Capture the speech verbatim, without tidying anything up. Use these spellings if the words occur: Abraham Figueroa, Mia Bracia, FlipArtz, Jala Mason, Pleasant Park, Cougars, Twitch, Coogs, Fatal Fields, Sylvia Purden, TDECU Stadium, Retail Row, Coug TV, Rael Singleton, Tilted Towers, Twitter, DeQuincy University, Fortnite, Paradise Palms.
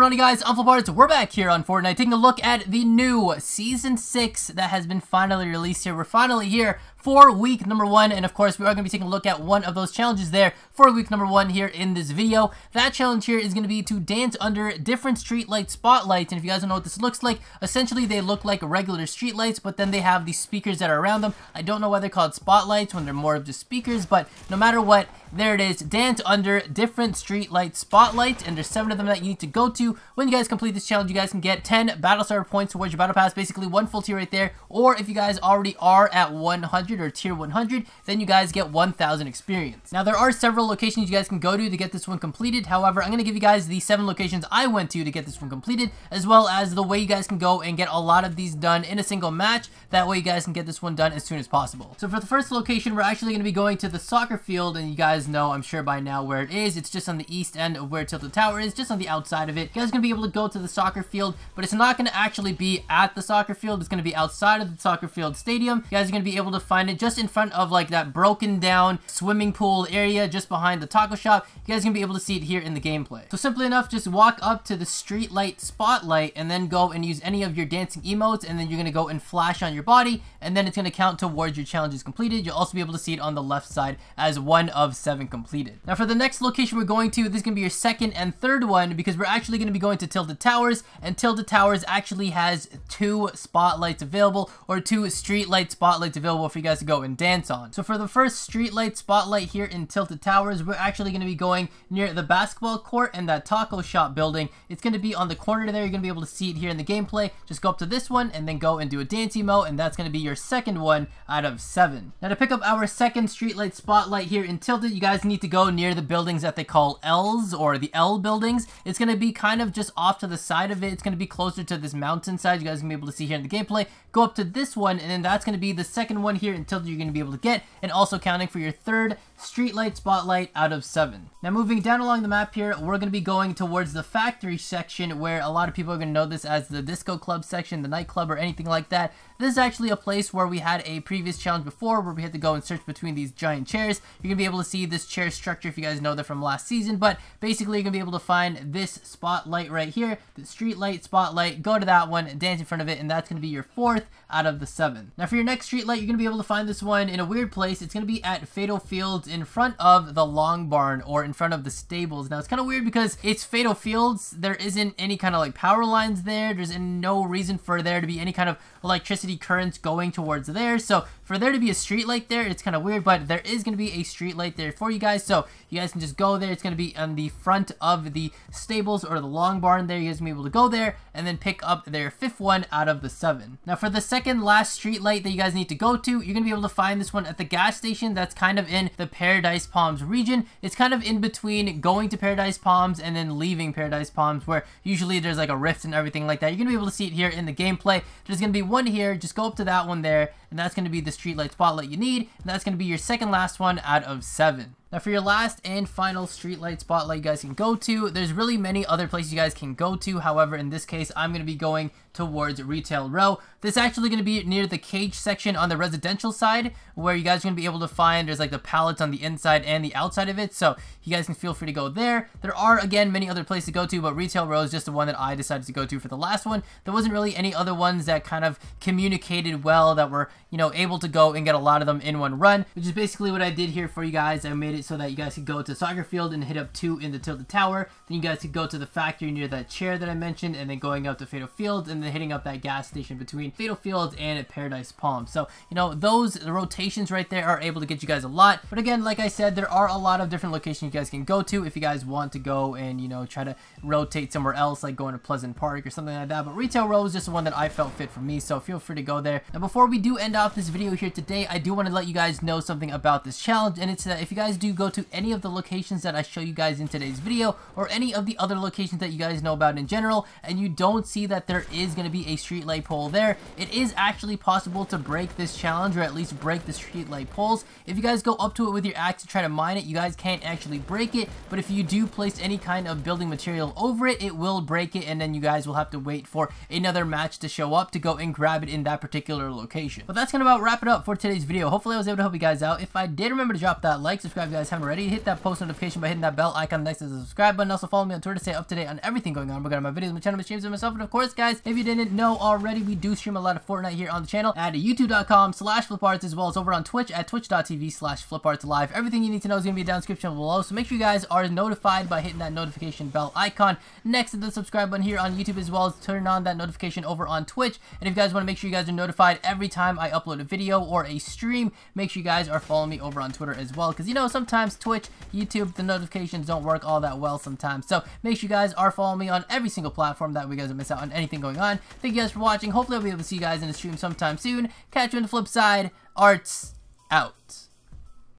going on, you guys? I'm FlipArtz. We're back here on Fortnite, taking a look at the new Season six that has been finally released here. We're finally here for week number one, and of course, we are going to be taking a look at one of those challenges there for week number one here in this video. That challenge here is going to be to dance under different streetlight spotlights, and if you guys don't know what this looks like, essentially they look like regular streetlights, but then they have these speakers that are around them. I don't know why they're called spotlights when they're more of just speakers, but no matter what, there it is. Dance under different streetlight spotlights, and there's seven of them that you need to go to. When you guys complete this challenge, you guys can get ten Battlestar points towards your Battle Pass, basically one full tier right there, or if you guys already are at one hundred, or tier one hundred, then you guys get one thousand experience. Now there are several locations you guys can go to to get this one completed. However, I'm going to give you guys the seven locations I went to to get this one completed, as well as the way you guys can go and get a lot of these done in a single match. That way you guys can get this one done as soon as possible. So for the first location, we're actually going to be going to the soccer field, and you guys know, I'm sure by now, where it is. It's just on the east end of where Tilted Tower is, just on the outside of it. You guys are going to be able to go to the soccer field, but it's not going to actually be at the soccer field. It's going to be outside of the soccer field stadium. You guys are going to be able to find it just in front of like that broken down swimming pool area just behind the taco shop. You guys are gonna be able to see it here in the gameplay. So simply enough, just walk up to the street light spotlight and then go and use any of your dancing emotes, and then you're gonna go and flash on your body, and then it's gonna count towards your challenges completed. You'll also be able to see it on the left side as one of seven completed. Now for the next location we're going to, this is gonna be your second and third one, because we're actually gonna be going to Tilted Towers, and Tilted Towers actually has two spotlights available, or two street light spotlights available for you guys to go and dance on. So for the first streetlight spotlight here in Tilted Towers, we're actually going to be going near the basketball court and that taco shop building. It's going to be on the corner there. You're going to be able to see it here in the gameplay. Just go up to this one and then go and do a dance emote, and that's going to be your second one out of seven. Now to pick up our second streetlight spotlight here in Tilted, you guys need to go near the buildings that they call L's, or the L buildings. It's going to be kind of just off to the side of it. It's going to be closer to this mountainside. You guys can be able to see here in the gameplay. Go up to this one, and then that's going to be the second one here in Tilted you're going to be able to get, and also counting for your third streetlight spotlight out of seven. Now moving down along the map here, we're going to be going towards the factory section, where a lot of people are going to know this as the disco club section, the nightclub, or anything like that. This is actually a place where we had a previous challenge before where we had to go and search between these giant chairs. You're going to be able to see this chair structure if you guys know that from last season, but basically you're going to be able to find this spotlight right here, the streetlight spotlight, go to that one, dance in front of it, and that's going to be your fourth out of the seven. Now for your next streetlight, you're going to be able to find this one in a weird place. It's going to be at Fatal Fields in front of the long barn, or in front of the stables. Now it's kind of weird because it's Fatal Fields. There isn't any kind of like power lines there. There's no reason for there to be any kind of electricity currents going towards there. So for there to be a street light there, it's kind of weird, but there is going to be a street light there for you guys. So you guys can just go there. It's going to be on the front of the stables, or the long barn there. You guys can be able to go there and then pick up their fifth one out of the seven. Now for the second last street light that you guys need to go to, you're going to be able to find this one at the gas station that's kind of in the Paradise Palms region. It's kind of in between going to Paradise Palms and then leaving Paradise Palms, where usually there's like a rift and everything like that. You're going to be able to see it here in the gameplay. There's going to be one here. Just go up to that one there, and that's going to be the streetlight spotlight you need, and that's going to be your second last one out of seven. Now for your last and final streetlight spotlight you guys can go to, there's really many other places you guys can go to. However, in this case, I'm going to be going towards Retail Row. This is actually going to be near the cage section on the residential side, where you guys are going to be able to find there's like the pallets on the inside and the outside of it. So you guys can feel free to go there. There are, again, many other places to go to, but Retail Row is just the one that I decided to go to for the last one. There wasn't really any other ones that kind of communicated well, that were, you know, able to go and get a lot of them in one run, which is basically what I did here for you guys. I made it so that you guys could go to soccer field and hit up two in the Tilted Tower. Then you guys could go to the factory near that chair that I mentioned, and then going up to Fatal Fields, and then hitting up that gas station between Fatal Fields and Paradise Palms. So, you know, those rotations right there are able to get you guys a lot. But again, like I said, there are a lot of different locations you guys can go to if you guys want to go and, you know, try to rotate somewhere else, like going to Pleasant Park or something like that. But Retail Row is just the one that I felt fit for me, so feel free to go there. Now, before we do end off this video here today, I do want to let you guys know something about this challenge, and it's that if you guys do go to any of the locations that I show you guys in today's video, or any of the other locations that you guys know about in general, and you don't see that there is going to be a streetlight pole there, it is actually possible to break this challenge, or at least break the streetlight poles. If you guys go up to it with your axe to try to mine it, you guys can't actually break it, but if you do place any kind of building material over it, it will break it, and then you guys will have to wait for another match to show up to go and grab it in that particular location. But that's going to about wrap it up for today's video. Hopefully I was able to help you guys out. If I did, remember to drop that like, subscribe to guys haven't already, hit that post notification by hitting that bell icon next to the subscribe button. Also follow me on Twitter to stay up to date on everything going on regarding my videos, my channel, my streams, and myself. And of course, guys, if you didn't know already, we do stream a lot of Fortnite here on the channel at youtube dot com slash fliparts, as well as over on Twitch at twitch dot t v slash fliparts live. Everything you need to know is going to be down in the description below, so make sure you guys are notified by hitting that notification bell icon next to the subscribe button here on YouTube, as well as turn on that notification over on Twitch. And if you guys want to make sure you guys are notified every time I upload a video or a stream, make sure you guys are following me over on Twitter as well, because you know sometimes Twitch, YouTube, the notifications don't work all that well sometimes. So make sure you guys are following me on every single platform, that way you guys don't miss out on anything going on. Thank you guys for watching. Hopefully I'll be able to see you guys in the stream sometime soon. Catch you on the flip side. Arts out.